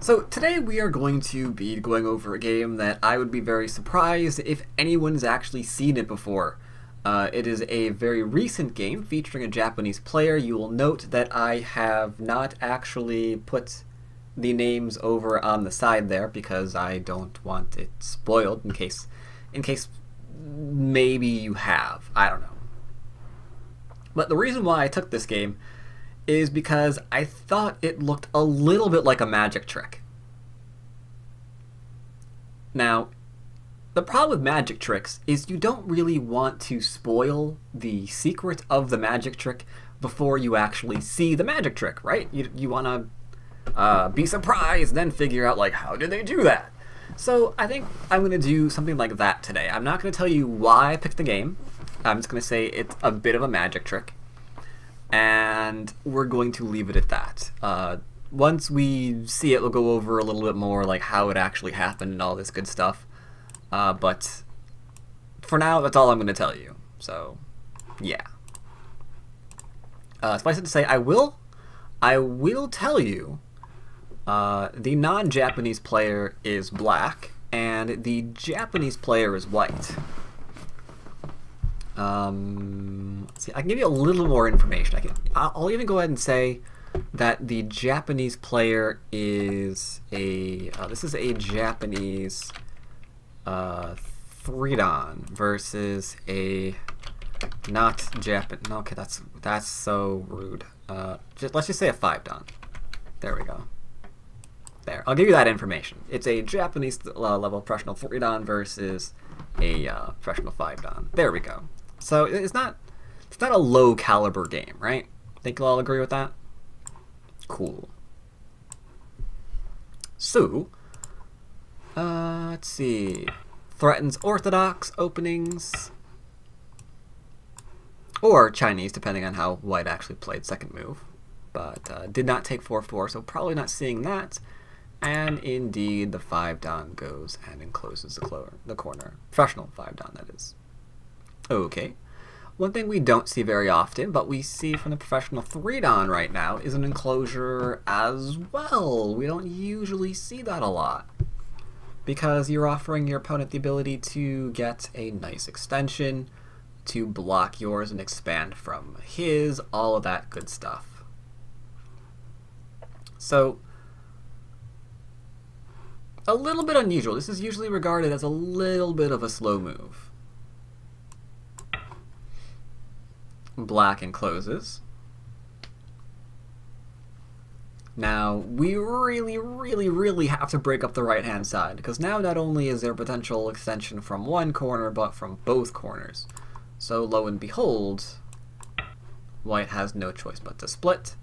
So today we are going to be going over a game that I would be very surprised if anyone's actually seen it before. It is a very recent game featuring a Japanese player. You will note that I have not actually put the names over on the side there because I don't want it spoiled in case maybe you have. I don't know. But the reason why I took this game is because I thought it looked a little bit like a magic trick. Now, the problem with magic tricks is you don't really want to spoil the secret of the magic trick before you actually see the magic trick, right? You want to be surprised, then figure out, like, how did they do that? So I think I'm going to do something like that today. I'm not going to tell you why I picked the game. I'm just going to say it's a bit of a magic trick. And we're going to leave it at that. Once we see it, we'll go over a little bit more like how it actually happened and all this good stuff. But for now, that's all I'm going to tell you. So, yeah. Suffice it to say, I will tell you the non-Japanese player is black and the Japanese player is white. Let's see, I can give you a little more information. I'll even go ahead and say that the Japanese player is a this is a Japanese Threedon versus a not Japan. Okay, that's so rude. Let's just say a Fivedon. There we go. There, I'll give you that information. It's a Japanese level professional Threedon versus a professional Fivedon. There we go. So it's not a low caliber game, right? Think you'll all agree with that? Cool. So, let's see. Threatens orthodox openings. Or Chinese, depending on how white actually played second move. But did not take 4-4, so probably not seeing that. And indeed, the Fivedon goes and encloses the corner. Professional Fivedon, that is. Okay. One thing we don't see very often, but we see from the professional Threedon right now, is an enclosure as well. We don't usually see that a lot because you're offering your opponent the ability to get a nice extension, to block yours and expand from his, all of that good stuff. So, a little bit unusual. This is usually regarded as a little bit of a slow move. Black encloses. Now, we really have to break up the right-hand side, because now not only is there potential extension from one corner, but from both corners. So, lo and behold, white has no choice but to split.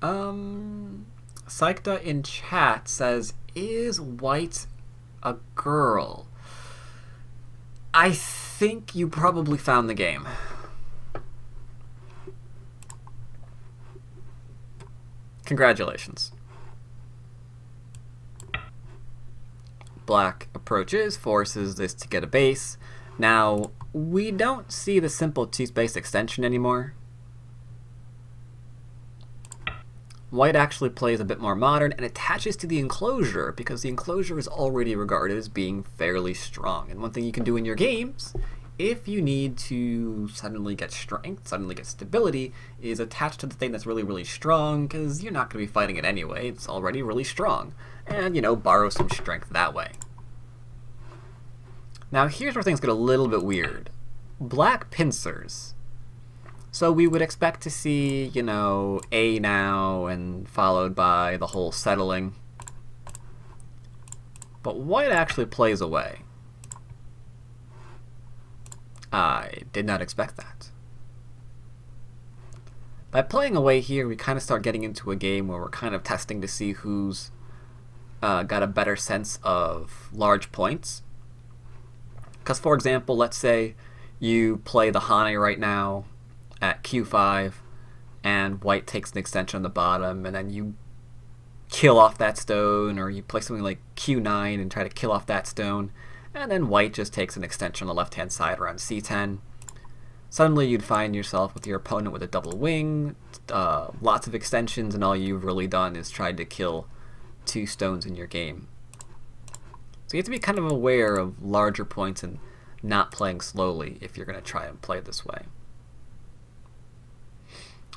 Saikda in chat says, is white a girl? I think you probably found the game. Congratulations. Black approaches, forces this to get a base. Now, we don't see the simple two-space extension anymore. White actually plays a bit more modern and attaches to the enclosure because the enclosure is already regarded as being fairly strong. And one thing you can do in your games, if you need to suddenly get strength, suddenly get stability, is attach to the thing that's really strong because you're not going to be fighting it anyway. It's already really strong. And, you know, borrow some strength that way. Now here's where things get a little bit weird. Black pincers. So we would expect to see, you know, A now and followed by the whole settling. But white actually plays away. I did not expect that. By playing away here, we kind of start getting into a game where we're kind of testing to see who's got a better sense of large points. Because, for example, let's say you play the Hane right now at Q5 and white takes an extension on the bottom and then you kill off that stone, or you play something like Q9 and try to kill off that stone, and then white just takes an extension on the left hand side around C10. Suddenly you'd find yourself with your opponent with a double wing, lots of extensions, and all you've really done is tried to kill two stones in your game. So you have to be kind of aware of larger points and not playing slowly if you're going to try and play this way.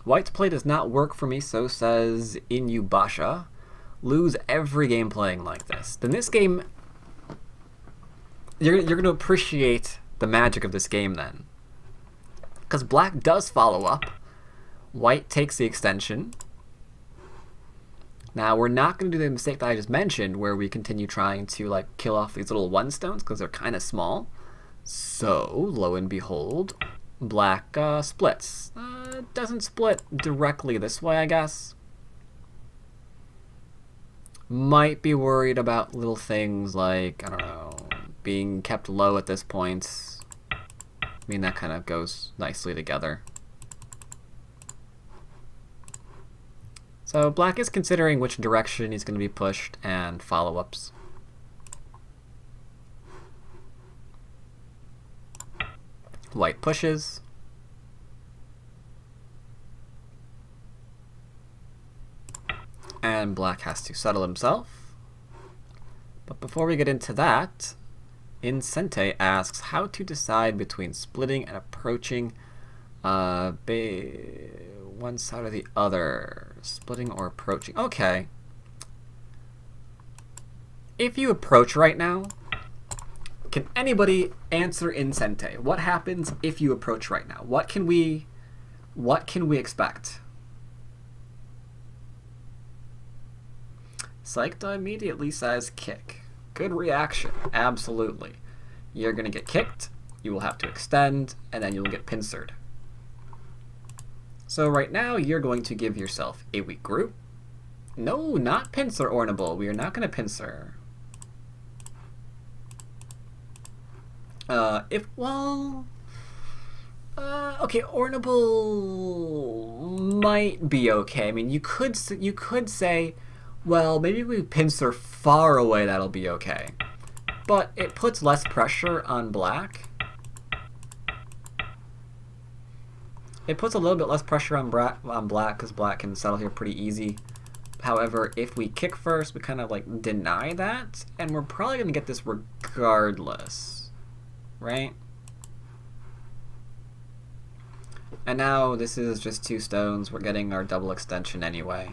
White's play does not work for me, so says Inuyasha. Lose every game playing like this. Then this game, you're going to appreciate the magic of this game then. Because black does follow up. White takes the extension. Now we're not going to do the mistake that I just mentioned where we continue trying to like kill off these little one stones because they're kind of small. So lo and behold, black splits. Doesn't split directly this way, I guess. Might be worried about little things like, I don't know, being kept low at this point. I mean, that kind of goes nicely together. So black is considering which direction he's going to be pushed and follow-ups. White pushes. And black has to settle himself. But before we get into that, Incente asks how to decide between splitting and approaching one side or the other. Splitting or approaching. Okay. If you approach right now, can anybody answer Incente? What happens if you approach right now? What can we expect? Psyched immediately says kick. Good reaction, absolutely. You're going to get kicked, you will have to extend, and then you'll get pincered. So right now you're going to give yourself a weak group. No, not pincer ornable, we are not going to pincer. Okay, ornable might be okay. I mean, you could say, well, maybe we pincer far away, that'll be okay. But it puts less pressure on black. It puts a little bit less pressure on black because black can settle here pretty easy. However, if we kick first, we kind of like deny that, and we're probably going to get this regardless, right? And now this is just two stones. We're getting our double extension anyway.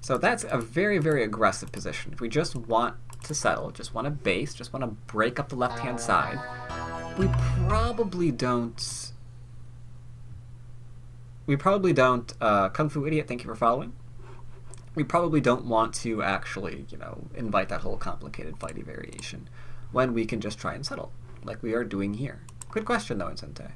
So that's a very, very aggressive position. If we just want to settle, just want to base, just want to break up the left-hand side, we probably don't... Kung Fu Idiot, thank you for following. We probably don't want to actually, you know, invite that whole complicated fighty variation when we can just try and settle, like we are doing here. Good question, though, Incente.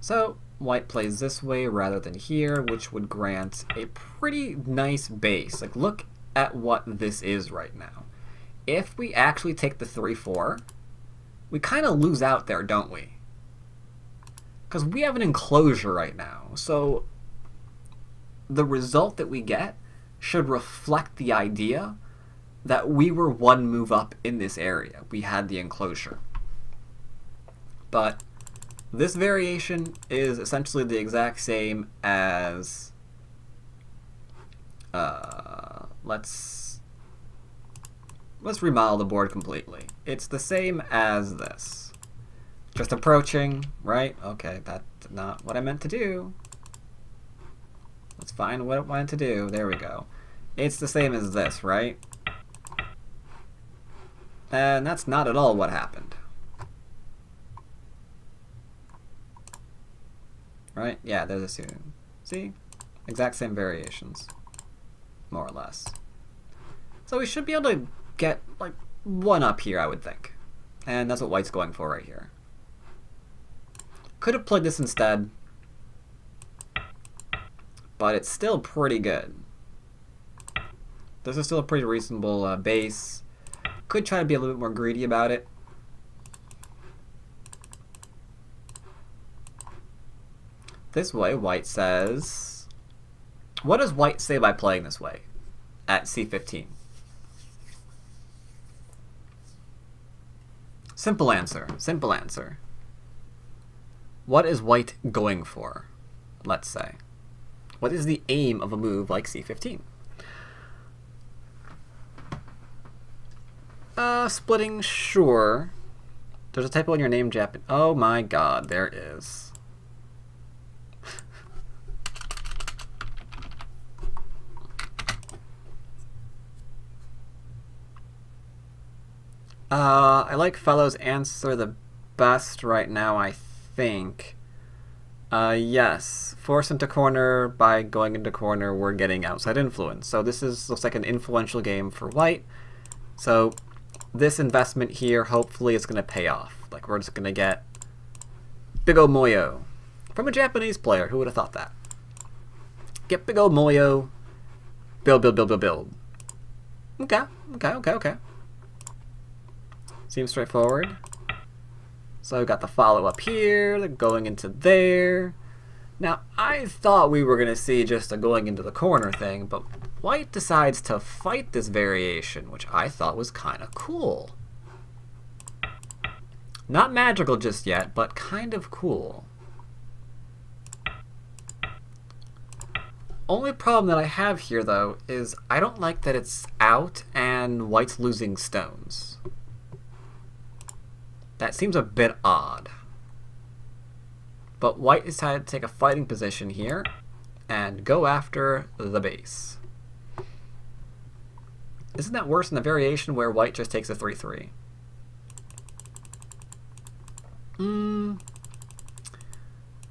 So... white plays this way rather than here, which would grant a pretty nice base. Like, look at what this is right now. If we actually take the 3-4, we kind of lose out there, don't we? Because we have an enclosure right now. So the result that we get should reflect the idea that we were one move up in this area. We had the enclosure. But... this variation is essentially the exact same as, let's remodel the board completely. It's the same as this. Just approaching, right? Okay, that's not what I meant to do. Let's find what I wanted to do. There we go. It's the same as this, right? And that's not at all what happened. Right? Yeah, there's a student. See? Exact same variations. More or less. So we should be able to get, like, one up here, I would think. And that's what white's going for right here. Could have played this instead. But it's still pretty good. This is still a pretty reasonable base. Could try to be a little bit more greedy about it. This way, white says... what does white say by playing this way at c15? Simple answer. What is white going for? let's say. What is the aim of a move like c15? Splitting, sure. There's a typo in your name, Japan. Oh my god, there is. I like Fellow's answer the best right now, I think. Yes, force into corner by going into corner, we're getting outside influence. So this is looks like an influential game for white. So this investment here hopefully is going to pay off. Like we're just going to get big ol' moyo from a Japanese player. Who would have thought that? Get big ol' moyo. Build, build, build, build, build. Okay, okay, okay, okay. Seems straightforward. So we got the follow up here, going into there. Now I thought we were gonna see just a going into the corner thing, but white decides to fight this variation, which I thought was kinda cool. Not magical just yet, but kind of cool. Only problem that I have here though is I don't like that it's out and white's losing stones. That seems a bit odd. But white decided to take a fighting position here and go after the base. Isn't that worse than the variation where white just takes a 3-3?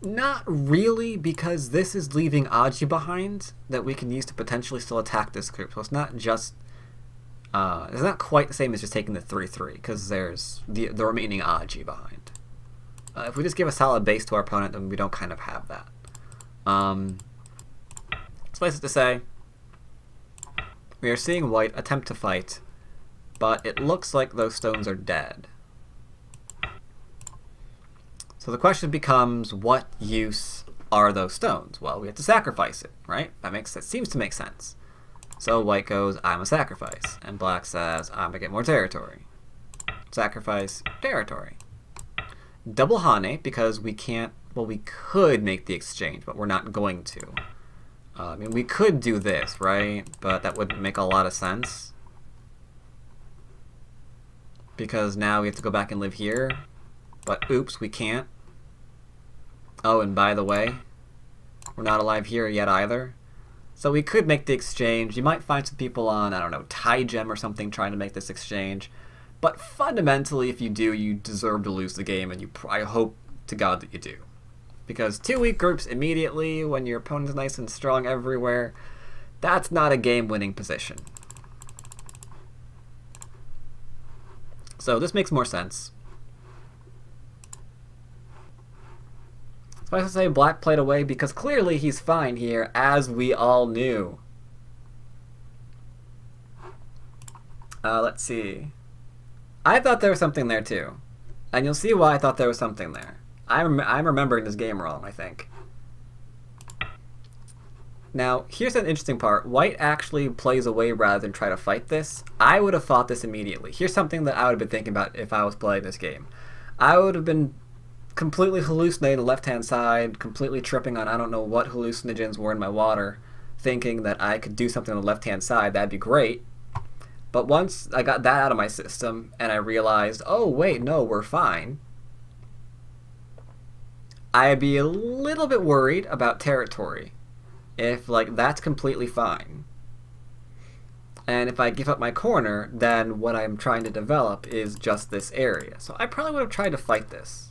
Not really, because this is leaving Aji behind that we can use to potentially still attack this group. So it's not just it's not quite the same as just taking the 3-3, because there's the remaining Aji behind. If we just give a solid base to our opponent, then we don't kind of have that. Suffice it to say, we are seeing white attempt to fight, but it looks like those stones are dead. So the question becomes, what use are those stones? Well, we have to sacrifice it, right? That seems to make sense. So white goes, I'm a sacrifice, and black says, I'm gonna get more territory. Sacrifice, territory. Double hane, because we can't, well, we could make the exchange, but we're not going to. I mean, we could do this, right? But that wouldn't make a lot of sense. Because now we have to go back and live here, but oops, we can't. Oh, and by the way, we're not alive here yet either. So we could make the exchange. You might find some people on, I don't know, Taigem or something trying to make this exchange. But fundamentally, if you do, you deserve to lose the game, and I hope to God that you do. Because 2 weak groups immediately, when your opponent's nice and strong everywhere, that's not a game-winning position. So this makes more sense. I say black played away because clearly he's fine here, as we all knew. Let's see. I thought there was something there too. And you'll see why I thought there was something there. I'm remembering this game wrong, I think. Now, here's an interesting part. White actually plays away rather than try to fight this. I would have fought this immediately. Here's something that I would have been thinking about if I was playing this game. I would have been completely hallucinating the left-hand side, completely tripping on I don't know what hallucinogens were in my water, thinking that I could do something on the left-hand side, that'd be great. But once I got that out of my system and I realized, oh wait, no, we're fine, I'd be a little bit worried about territory if, like, that's completely fine. And if I give up my corner, then what I'm trying to develop is just this area. So I probably would have tried to fight this.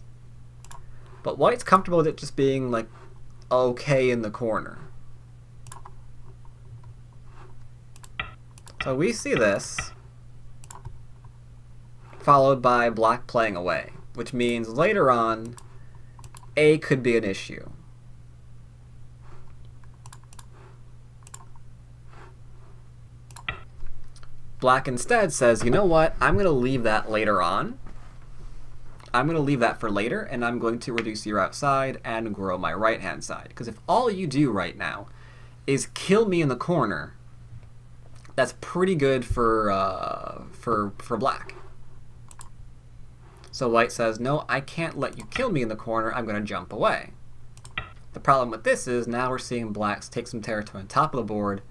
But white's comfortable with it just being, like, okay in the corner. So we see this, followed by black playing away, which means later on, A could be an issue. Black instead says, you know what, I'm going to leave that later on. I'm going to leave that for later, and I'm going to reduce your outside and grow my right-hand side. Because if all you do right now is kill me in the corner, that's pretty good for black. So white says, no, I can't let you kill me in the corner. I'm going to jump away. The problem with this is now we're seeing blacks take some territory on top of the board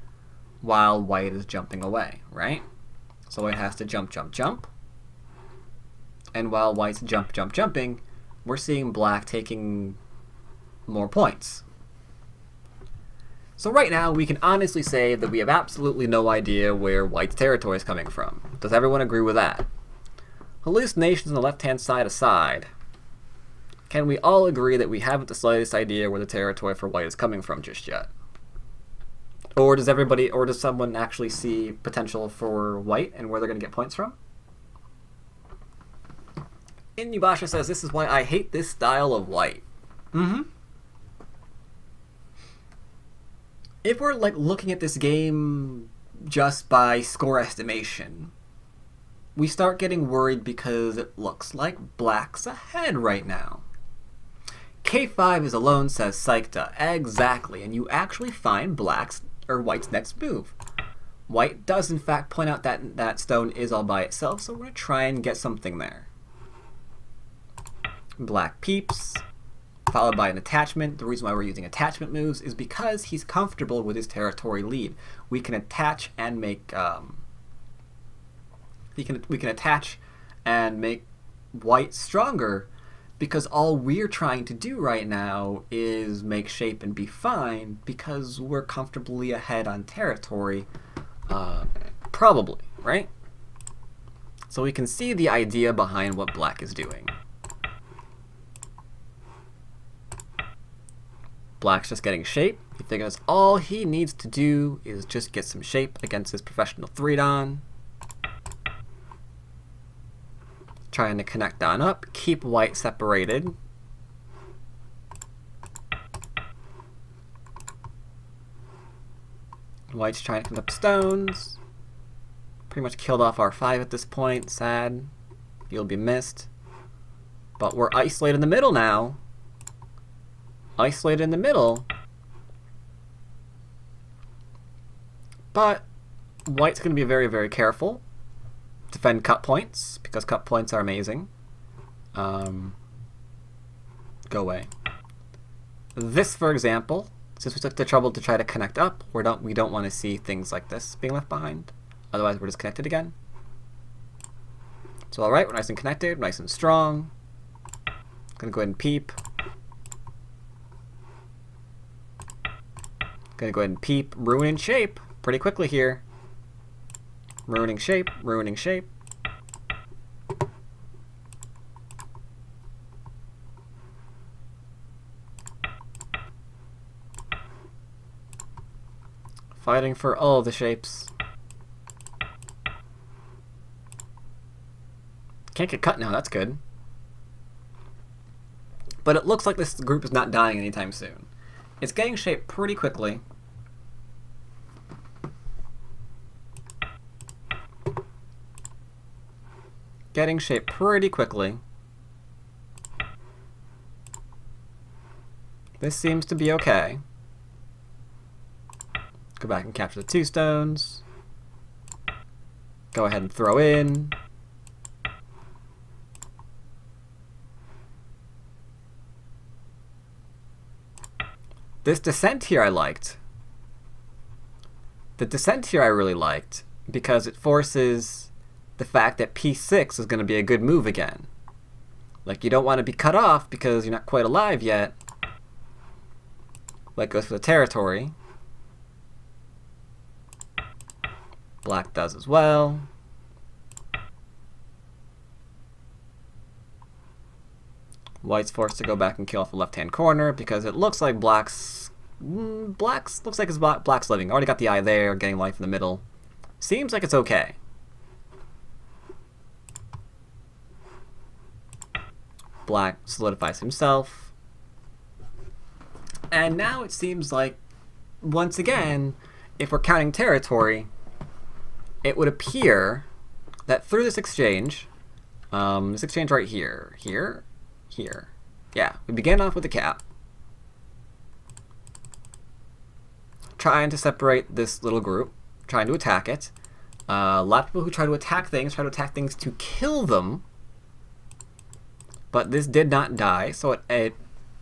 while white is jumping away, right? So white has to jump. And while white's jumping, we're seeing black taking more points. So right now, we can honestly say that we have absolutely no idea where white's territory is coming from. Does everyone agree with that? Hallucinations on the left-hand side aside, can we all agree that we haven't the slightest idea where the territory for white is coming from just yet? Or does everybody, or does someone actually see potential for white and where they're going to get points from? Inubasha says, this is why I hate this style of white. Mm-hmm. If we're like looking at this game just by score estimation, we start getting worried because it looks like black's ahead right now. K5 is alone, says Saikta. Exactly, and you actually find black's or white's next move. White does in fact point out that that stone is all by itself, so we're gonna try and get something there. Black peeps, followed by an attachment. The reason why we're using attachment moves is because he's comfortable with his territory lead. We can attach and make we can attach and make white stronger, because all we're trying to do right now is make shape and be fine because we're comfortably ahead on territory, probably, right? So we can see the idea behind what black is doing. Black's just getting shape. He figures all he needs to do is just get some shape against his professional 3-don. Trying to connect on up, keep white separated. White's trying to connect up stones. Pretty much killed off R5 at this point, sad. You'll be missed. But we're isolated in the middle now. Isolated in the middle, but white's going to be very, very careful. Defend cut points, because cut points are amazing. Go away. This, for example, since we took the trouble to try to connect up, we don't want to see things like this being left behind. Otherwise, we're disconnected again. So all right, we're nice and connected, nice and strong. Gonna go ahead and peep. Gonna go ahead and peep, ruin shape pretty quickly here. Ruining shape, ruining shape. Fighting for all the shapes. Can't get cut now, that's good. But it looks like this group is not dying anytime soon. It's getting shape pretty quickly. Getting shape pretty quickly. This seems to be okay. Go back and capture the 2 stones. Go ahead and throw in. This descent here I liked. The descent here I really liked because it forces the fact that P6 is going to be a good move again. Like, you don't want to be cut off because you're not quite alive yet. White goes for the territory. Black does as well. White's forced to go back and kill off the left-hand corner because it looks like black's living. Already got the eye there, getting life in the middle. Seems like it's okay. Black solidifies himself. And now it seems like, once again, if we're counting territory, it would appear that through this exchange right here, yeah, we begin off with a cap. Trying to separate this little group, trying to attack it. A lot of people who try to attack things to kill them. But this did not die, so it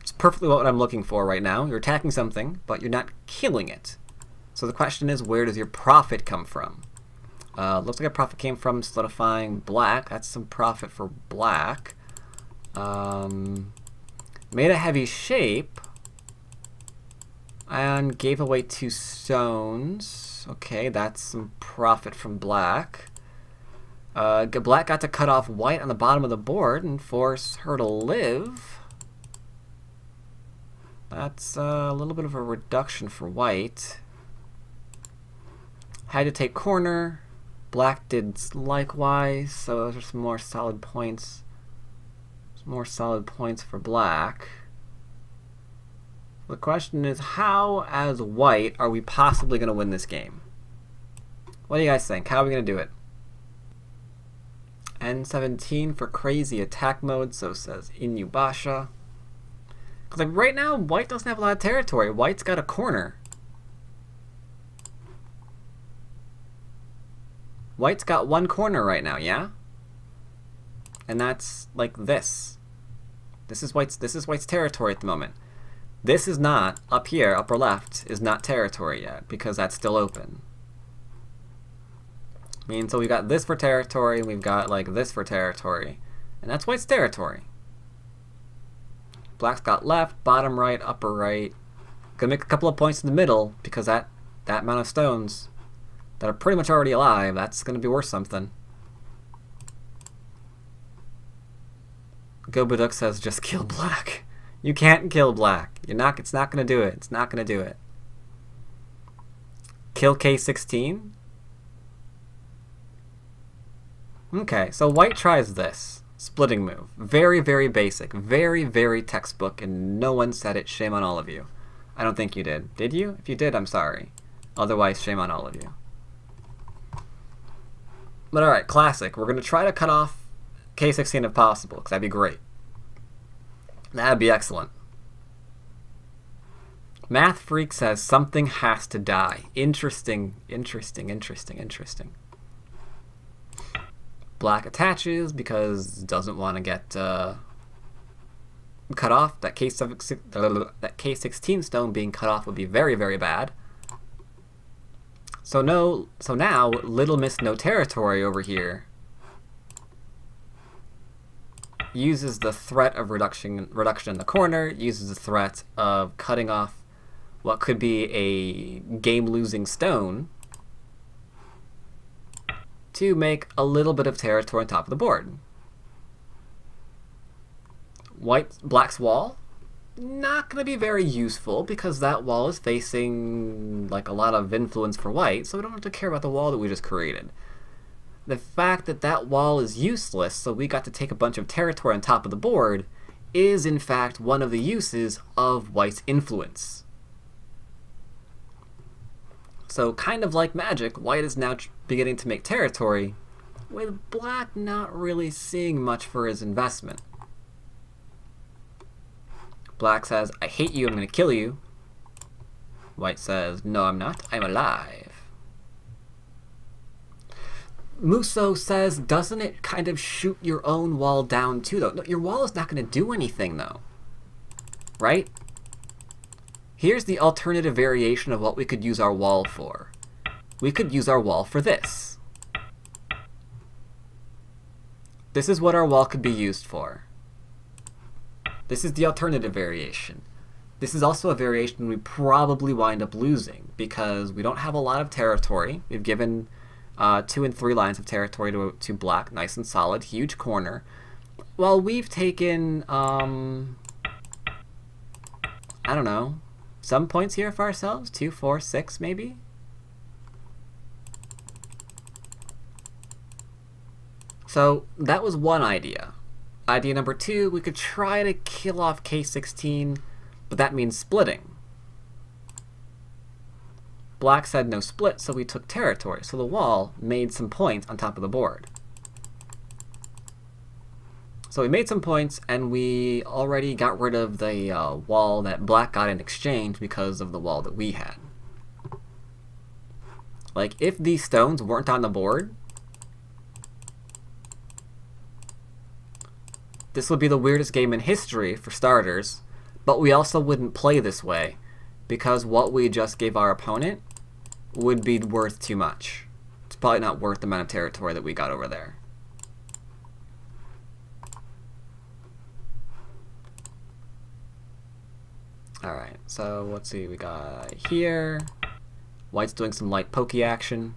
It's perfectly what I'm looking for right now. You're attacking something, but you're not killing it. So the question is, where does your profit come from? Looks like a profit came from solidifying black. That's some profit for black. Made a heavy shape and gave away 2 stones. Okay, that's some profit from black. Black got to cut off white on the bottom of the board and force her to live. That's a little bit of a reduction for white. Had to take corner. Black did likewise, so those are some more solid points. Some more solid points for black. The question is, how, as white, are we possibly going to win this game? What do you guys think? How are we going to do it? N17 for crazy attack mode, so says Inuyasha. Because like, right now, white doesn't have a lot of territory. White's got a corner. White's got one corner right now, yeah? And that's like this. This is white's territory at the moment. This is not, up here, upper left, is not territory yet, because that's still open. I mean, so we've got this for territory, and we've got, like, this for territory. And that's white's territory. Black's got left, bottom right, upper right. Gonna make a couple of points in the middle, because that amount of stones that are pretty much already alive, that's gonna be worth something. Go Baduk says, just kill black. You can't kill black. It's not going to do it. It's not going to do it. Kill K16? Okay, so white tries this. Splitting move. Very, very basic. Very, very textbook, and no one said it. Shame on all of you. I don't think you did. Did you? If you did, I'm sorry. Otherwise, shame on all of you. But alright, classic. We're going to try to cut off K16 if possible, because that'd be great. That'd be excellent. Math Freak says something has to die. Interesting, interesting, interesting, interesting. Black attaches because it doesn't want to get cut off. That K16 stone being cut off would be very, very bad. So no. So now, Little Miss No Territory over here uses the threat of reduction in the corner, uses the threat of cutting off what could be a game-losing stone to make a little bit of territory on top of the board. Black's wall, not going to be very useful because that wall is facing like a lot of influence for white, so we don't have to care about the wall that we just created. The fact that that wall is useless, so we got to take a bunch of territory on top of the board, is in fact one of the uses of white's influence. So kind of like Magic, white is now beginning to make territory, with black not really seeing much for his investment. Black says, I hate you, I'm going to kill you. White says, no I'm not, I'm alive. Muso says, doesn't it kind of shoot your own wall down too, though? No, your wall is not going to do anything, though. Right? Here's the alternative variation of what we could use our wall for. We could use our wall for this. This is what our wall could be used for. This is the alternative variation. This is also a variation we probably wind up losing, because we don't have a lot of territory. We've given 2 and 3 lines of territory to black, nice and solid, huge corner. Well, we've taken, I don't know, some points here for ourselves, 2, 4, 6 maybe? So that was one idea. Idea number 2, we could try to kill off K16, but that means splitting. Black said no split, so we took territory, so the wall made some points on top of the board. So we made some points, and we already got rid of the wall that black got in exchange because of the wall that we had. Like, if these stones weren't on the board, this would be the weirdest game in history, for starters, But we also wouldn't play this way, because what we just gave our opponent would be worth too much. It's probably not worth the amount of territory that we got over there. Alright, so let's see, we got here. White's doing some light pokey action.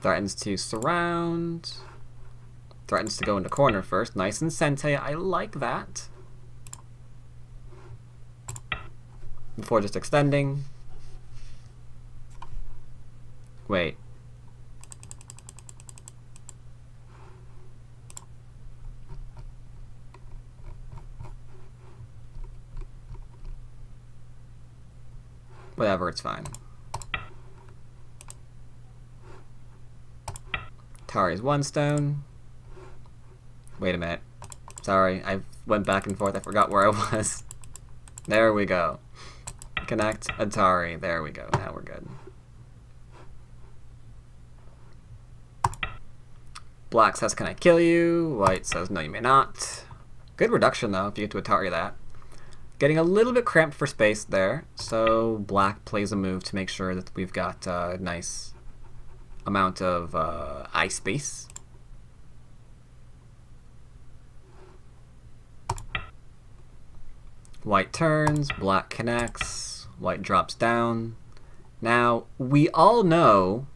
Threatens to surround. Threatens to go into corner first. Nice and sensei, I like that. Before just extending. Wait. Whatever, it's fine. Tari is one stone. Wait a minute. Sorry, I went back and forth. I forgot where I was. There we go. Connect Atari. There we go. Now we're good. Black says, can I kill you? White says, no, you may not. Good reduction, though, if you get to Atari that. Getting a little bit cramped for space there, so black plays a move to make sure that we've got a nice amount of eye space. White turns, black connects, white drops down. Now, we all know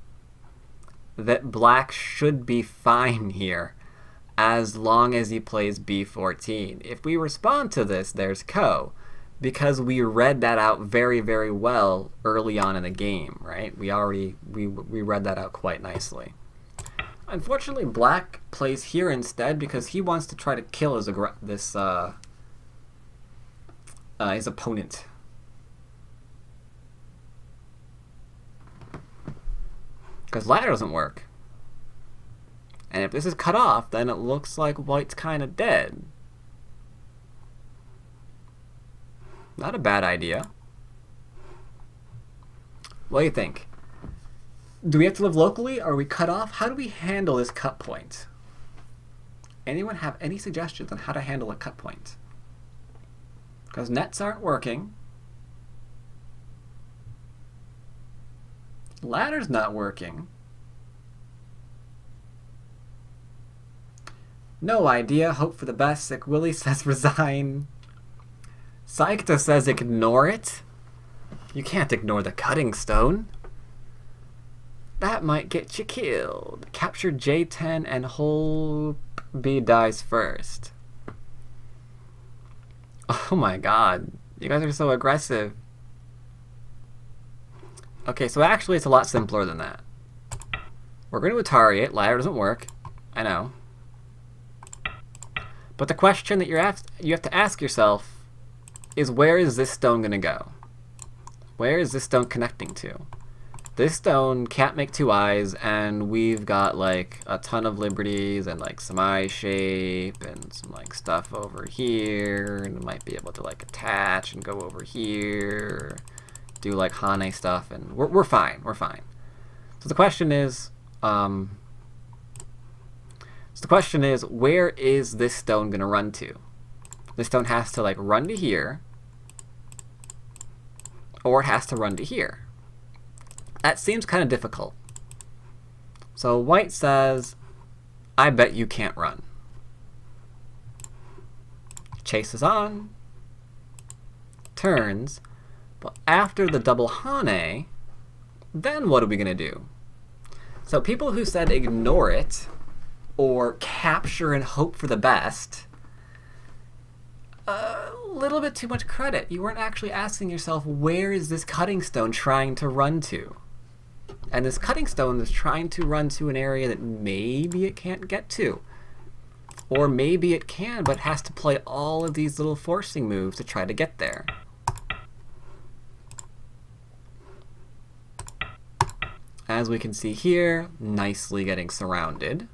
that black should be fine here, as long as he plays b14. If we respond to this, there's Ko, because we read that out very, very well early on in the game, right? We read that out quite nicely. Unfortunately, black plays here instead because he wants to try to kill his his opponent. Because ladder doesn't work. And if this is cut off, then it looks like white's kind of dead. Not a bad idea. What do you think? Do we have to live locally? Are we cut off? How do we handle this cut point? Anyone have any suggestions on how to handle a cut point? Because nets aren't working. Ladder's not working. No idea, hope for the best. Sick Willie says resign. Saikta says ignore it. You can't ignore the cutting stone. That might get you killed. Capture J10 and hope B dies first. Oh my god, you guys are so aggressive. Okay, so actually it's a lot simpler than that. We're going to Atari it. Ladder doesn't work. I know. But the question that you have to ask yourself is, where is this stone going to go? Where is this stone connecting to? This stone can't make two eyes, and we've got like a ton of liberties and like some eye shape and some like stuff over here, and it might be able to like attach and go over here, do like Hane stuff, and we're fine, we're fine. So the question is, where is this stone going to run to? This stone has to like run to here, or it has to run to here. That seems kind of difficult. So white says, I bet you can't run. Chases on, turns, but after the double Hane, then what are we going to do? So people who said ignore it, or capture and hope for the best, a little bit too much credit. You weren't actually asking yourself, where is this cutting stone trying to run to? And this cutting stone is trying to run to an area that maybe it can't get to. Or maybe it can, but has to play all of these little forcing moves to try to get there. As we can see here, nicely getting surrounded.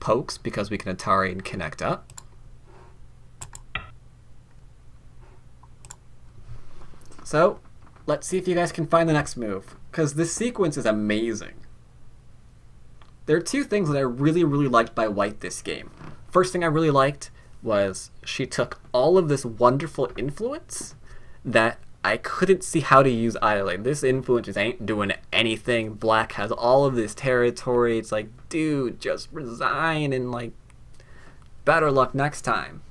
Pokes because we can Atari and connect up. So let's see if you guys can find the next move, because this sequence is amazing. There are two things that I really, really liked by White this game. First thing I really liked was she took all of this wonderful influence that I couldn't see how to use either. Like, this influence just ain't doing anything. Black has all of this territory. It's like, dude, just resign and, like, better luck next time.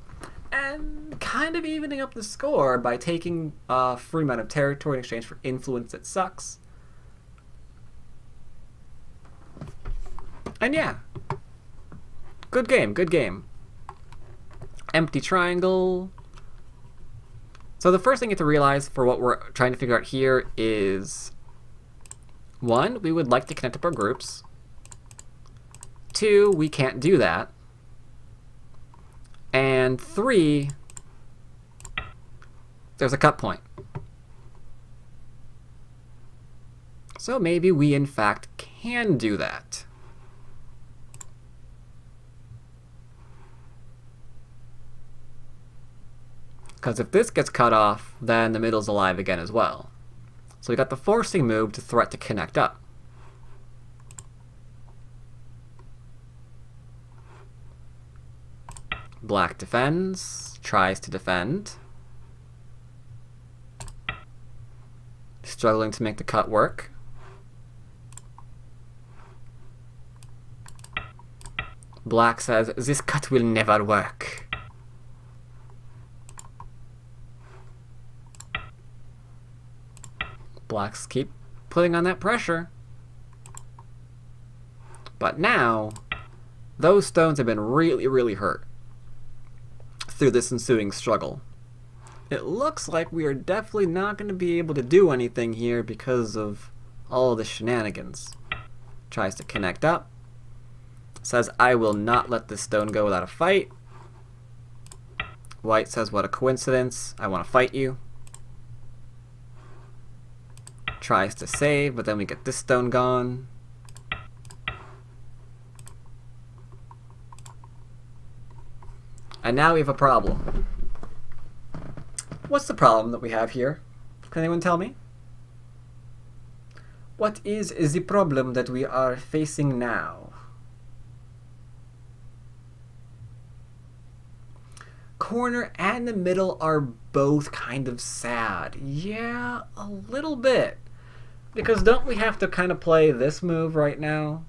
And kind of evening up the score by taking a free amount of territory in exchange for influence that sucks. And yeah, good game, good game. Empty triangle. So the first thing you have to realize for what we're trying to figure out here is, one, we would like to connect up our groups. Two, we can't do that. And three, there's a cut point. So maybe we in fact can do that. Because if this gets cut off, then the middle's alive again as well. So we got the forcing move to threat to connect up. Black defends, tries to defend. Struggling to make the cut work. Black says, "This cut will never work." Blacks keep putting on that pressure. But now, those stones have been really, really hurt through this ensuing struggle. It looks like we are definitely not going to be able to do anything here because of all the shenanigans. Tries to connect up. Says, I will not let this stone go without a fight. White says, what a coincidence. I want to fight you. Tries to save, but then we get this stone gone. And now we have a problem. What's the problem that we have here? Can anyone tell me? What is the problem that we are facing now? Corner and the middle are both kind of sad. Yeah, a little bit. Because don't we have to kind of play this move right now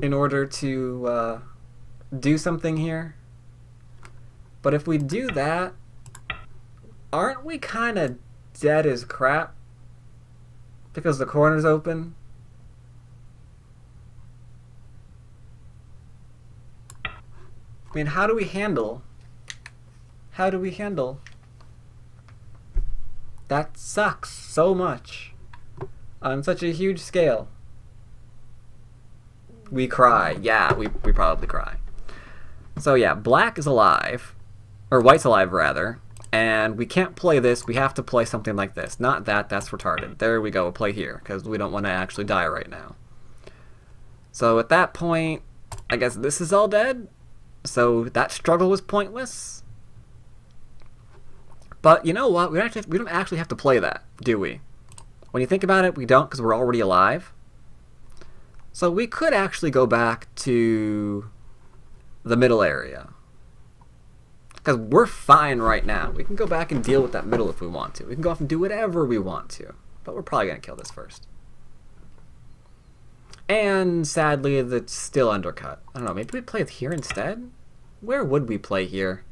in order to do something here? But if we do that, aren't we kind of dead as crap? Because the corner's open? I mean, how do we handle? That sucks so much. On such a huge scale. We cry. Yeah, we probably cry. So yeah, black is alive. Or white's alive, rather. And we can't play this. We have to play something like this. Not that. That's retarded. There we go. We'll play here. Because we don't want to actually die right now. So at that point, I guess this is all dead. So that struggle was pointless. But you know what? We don't actually have to play that, do we? When you think about it, we don't, because we're already alive. So we could actually go back to the middle area. Because we're fine right now. We can go back and deal with that middle if we want to. We can go off and do whatever we want to. But we're probably going to kill this first. And sadly, it's still undercut. I don't know, maybe we play it here instead? Where would we play here?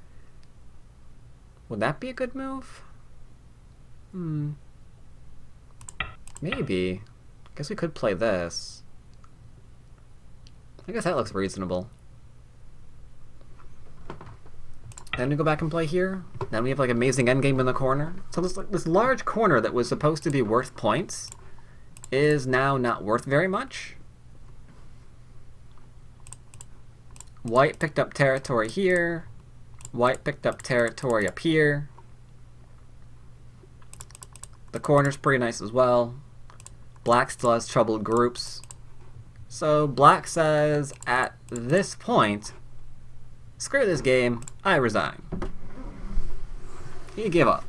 Would that be a good move? Maybe. I guess we could play this. I guess that looks reasonable. Then we go back and play here. Then we have like amazing endgame in the corner. So this large corner that was supposed to be worth points is now not worth very much. White picked up territory here. White picked up territory up here. The corner's pretty nice as well. Black still has troubled groups. So black says, at this point, screw this game, I resign. You give up.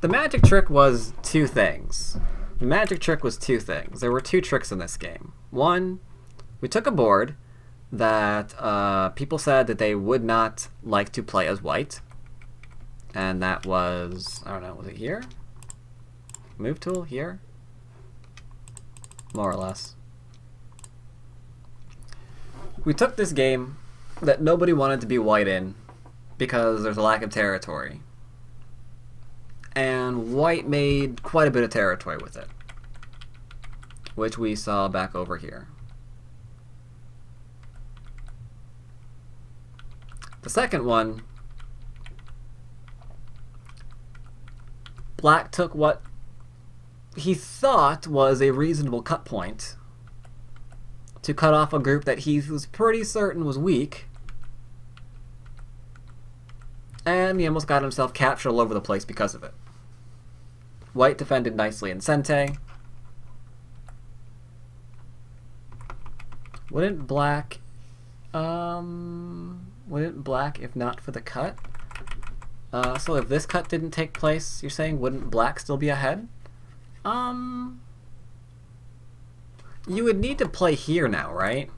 The magic trick was two things. The magic trick was two things. There were two tricks in this game. One, we took a board that people said that they would not like to play as white. And that was, I don't know, was it here? Move tool here? More or less. We took this game that nobody wanted to be white in because there's a lack of territory. And white made quite a bit of territory with it, which we saw back over here. The second one, black took what he thought was a reasonable cut point to cut off a group that he was pretty certain was weak, and he almost got himself captured all over the place because of it. White defended nicely in Sente. Wouldn't black if not for the cut? So if this cut didn't take place, you're saying wouldn't black still be ahead? You would need to play here now, right?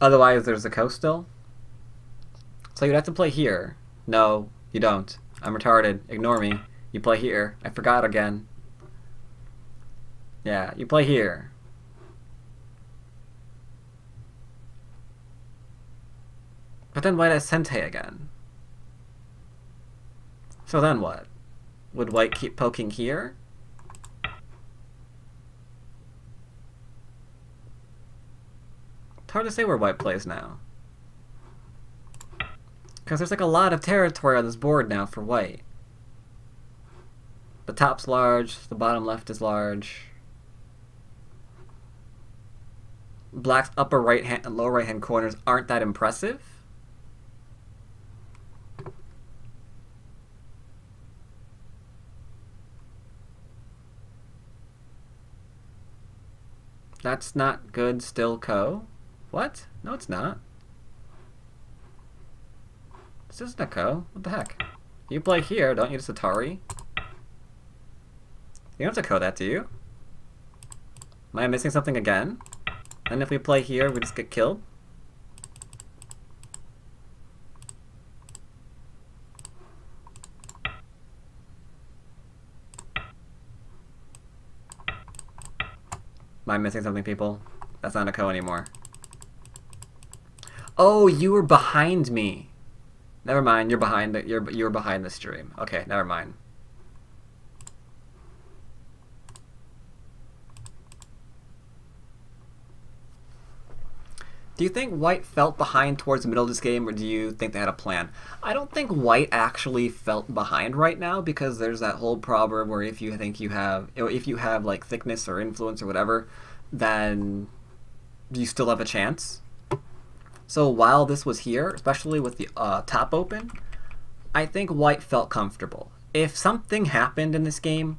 Otherwise there's a coast still. So you'd have to play here. No, you don't. I'm retarded. Ignore me. You play here. I forgot again. Yeah, you play here. But then white has Sente again. So then what? Would white keep poking here? It's hard to say where white plays now. Because there's like a lot of territory on this board now for white. The top's large, the bottom left is large. Black's upper right hand and lower right hand corners aren't that impressive. That's not good, still, co. What? No, it's not. This isn't a co. What the heck? You play here, don't you, Satari? You don't have to co that, do you? Am I missing something again? And if we play here, we just get killed? Am I missing something, people? That's not a co anymore. Oh, you were behind me. Never mind. You're behind. You're behind the stream. Okay, never mind. Do you think white felt behind towards the middle of this game, or do you think they had a plan? I don't think white actually felt behind right now, because there's that whole proverb where if you think you have, if you have like thickness or influence or whatever, then you still have a chance. So while this was here, especially with the top open, I think white felt comfortable. If something happened in this game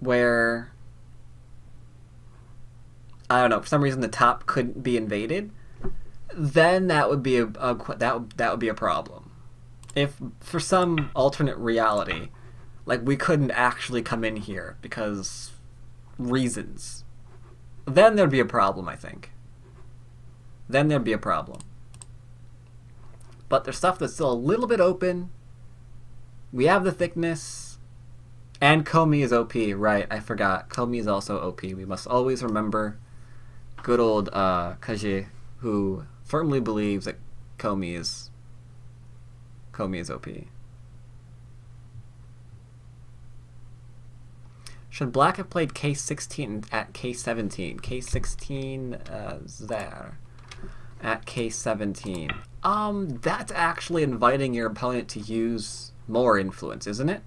where, I don't know, for some reason the top couldn't be invaded, then that would be that would be a problem. If for some alternate reality, like we couldn't actually come in here because reasons, then there'd be a problem, I think. Then there'd be a problem. But there's stuff that's still a little bit open. We have the thickness. And Komi is OP, right, I forgot. Komi is also OP. We must always remember good old Kaji, who firmly believes that Komi is OP. Should black have played K16 at K17? K16 there at K17. That's actually inviting your opponent to use more influence, isn't it?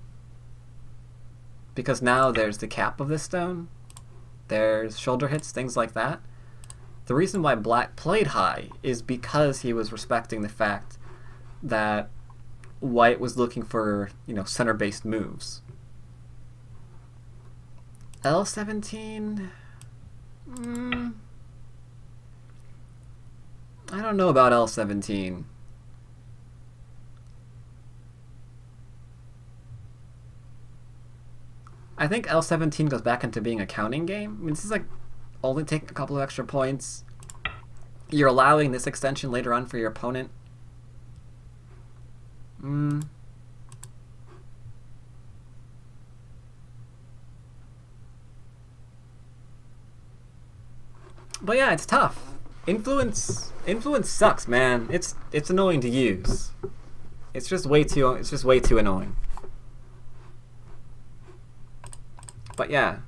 Because now there's the cap of this stone. There's shoulder hits, things like that. The reason why black played high is because he was respecting the fact that white was looking for, you know, center-based moves. L17? I don't know about L17. I think L17 goes back into being a counting game. I mean, this is like only taking a couple of extra points. You're allowing this extension later on for your opponent. But yeah, it's tough. Influence sucks, man. It's annoying to use. It's just way too annoying. But yeah,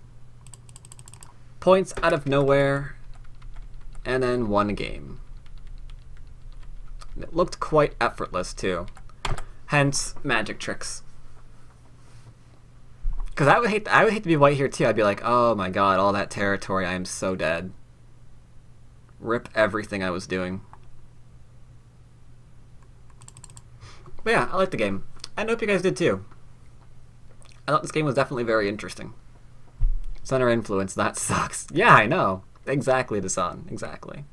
points out of nowhere, and then one game. It looked quite effortless too, hence magic tricks. Because I would hate to be white here too. I'd be like, oh my god, all that territory, I am so dead. Rip everything I was doing. But yeah, I like the game. I hope you guys did too. I thought this game was definitely very interesting. Center influence, that sucks. Yeah, I know. Exactly, Dasan. Exactly.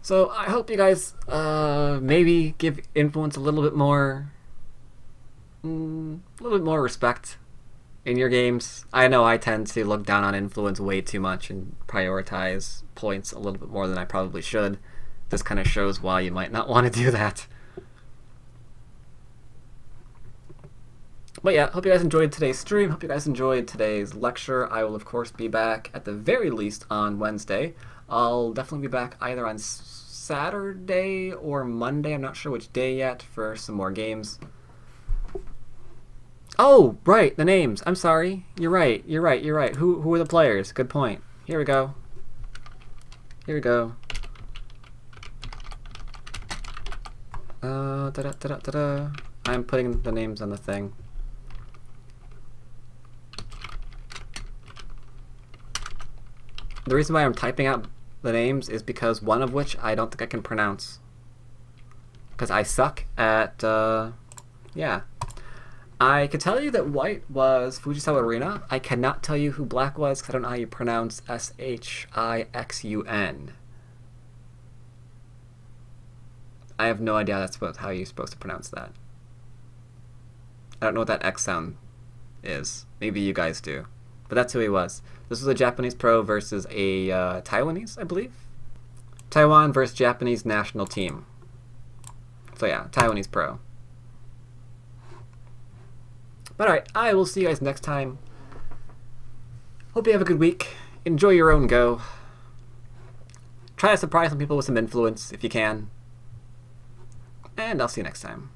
So I hope you guys maybe give influence a little bit more, respect in your games. I know I tend to look down on influence way too much and prioritize points a little bit more than I probably should. This kind of shows why you might not want to do that. But yeah, hope you guys enjoyed today's stream. Hope you guys enjoyed today's lecture. I will, of course, be back at the very least on Wednesday. I'll definitely be back either on Saturday or Monday. I'm not sure which day yet for some more games. Oh, right, the names. I'm sorry. You're right. Who are the players? Good point. Here we go. I'm putting the names on the thing. The reason why I'm typing out the names is because one of which I don't think I can pronounce. Because I suck at, yeah. I could tell you that white was Fujisawa Rina. I cannot tell you who black was because I don't know how you pronounce S-H-I-X-U-N. I have no idea that's how you're supposed to pronounce that. I don't know what that X sound is. Maybe you guys do. But that's who he was. This was a Japanese pro versus a Taiwanese, I believe? Taiwan versus Japanese national team. So yeah, Taiwanese pro. But alright, I will see you guys next time. Hope you have a good week. Enjoy your own go. Try to surprise some people with some influence if you can. And I'll see you next time.